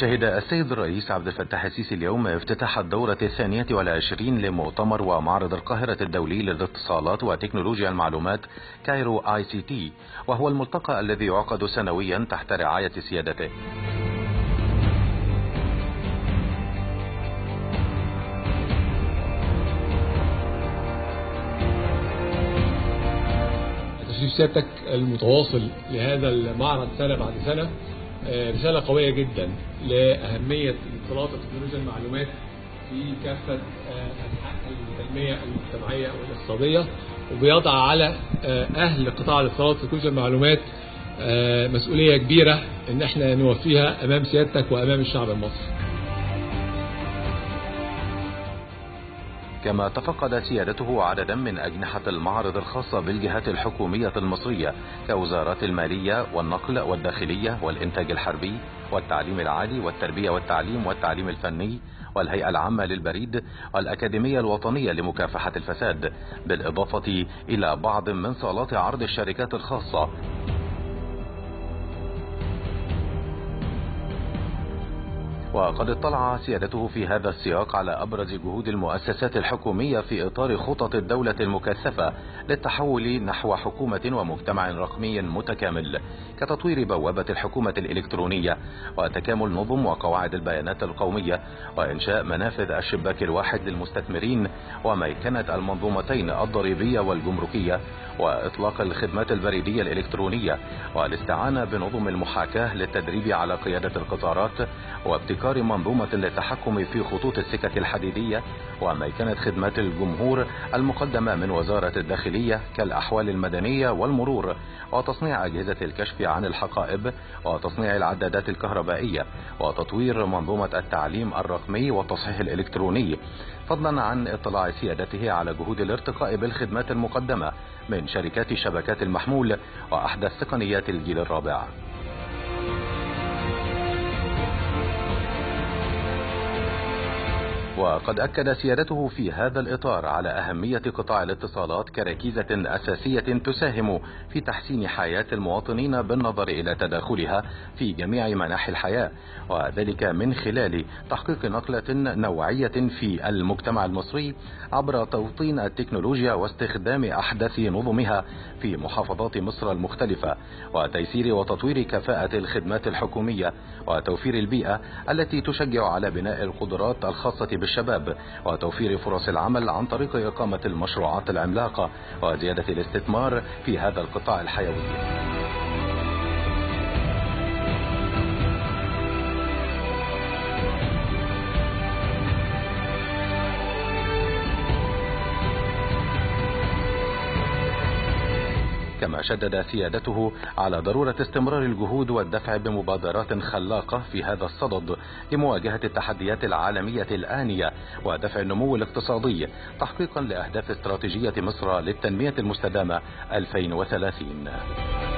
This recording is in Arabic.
شهد السيد الرئيس عبد الفتاح السيسي اليوم افتتاح الدورة 22 لمؤتمر ومعرض القاهرة الدولي للإتصالات وتكنولوجيا المعلومات كايرو ICT، وهو الملتقى الذي يعقد سنويا تحت رعاية سيادته. تسليم سيادتك المتواصل لهذا المعرض سنة بعد سنة رسالة قوية جدا لأهمية الاتصالات وتكنولوجيا المعلومات في كافة أنحاء التنمية المجتمعية والاقتصادية، وبيضع على أهل قطاع الاتصالات وتكنولوجيا المعلومات مسؤولية كبيرة إن احنا نوفيها أمام سيادتك وأمام الشعب المصري. كما تفقد سيادته عددا من أجنحة المعرض الخاصة بالجهات الحكومية المصرية كوزارات المالية والنقل والداخلية والإنتاج الحربي والتعليم العالي والتربية والتعليم والتعليم الفني والهيئة العامة للبريد والأكاديمية الوطنية لمكافحة الفساد، بالإضافة إلى بعض من صالات عرض الشركات الخاصة. وقد اطلع سيادته في هذا السياق على أبرز جهود المؤسسات الحكومية في إطار خطط الدولة المكثفة للتحول نحو حكومة ومجتمع رقمي متكامل، كتطوير بوابة الحكومة الإلكترونية وتكامل نظم وقواعد البيانات القومية وإنشاء منافذ الشباك الواحد للمستثمرين وميكنة المنظومتين الضريبية والجمركية وإطلاق الخدمات البريدية الإلكترونية والاستعانة بنظم المحاكاة للتدريب على قيادة القطارات وابتكار منظومة للتحكم في خطوط السكك الحديدية وميكنة خدمات الجمهور المقدمة من وزارة الداخلية كالأحوال المدنية والمرور وتصنيع أجهزة الكشف عن الحقائب وتصنيع العدادات الكهربائية وتطوير منظومة التعليم الرقمي والتصحيح الإلكتروني، فضلا عن اطلاع سيادته على جهود الارتقاء بالخدمات المقدمة من شركات شبكات المحمول وأحدث تقنيات الجيل الرابع. وقد أكد سيادته في هذا الإطار على أهمية قطاع الاتصالات كركيزة أساسية تساهم في تحسين حياة المواطنين بالنظر إلى تداخلها في جميع مناحي الحياة، وذلك من خلال تحقيق نقلة نوعية في المجتمع المصري عبر توطين التكنولوجيا واستخدام أحدث نظمها في محافظات مصر المختلفة وتيسير وتطوير كفاءة الخدمات الحكومية وتوفير البيئة التي تشجع على بناء القدرات الخاصة بالشباب وتوفير فرص العمل عن طريق إقامة المشروعات العملاقة وزيادة الاستثمار في هذا القطاع الحيوي. كما شدد سيادته على ضرورة استمرار الجهود والدفع بمبادرات خلاقة في هذا الصدد لمواجهة التحديات العالمية الآنية ودفع النمو الاقتصادي تحقيقا لأهداف استراتيجية مصر للتنمية المستدامة 2030.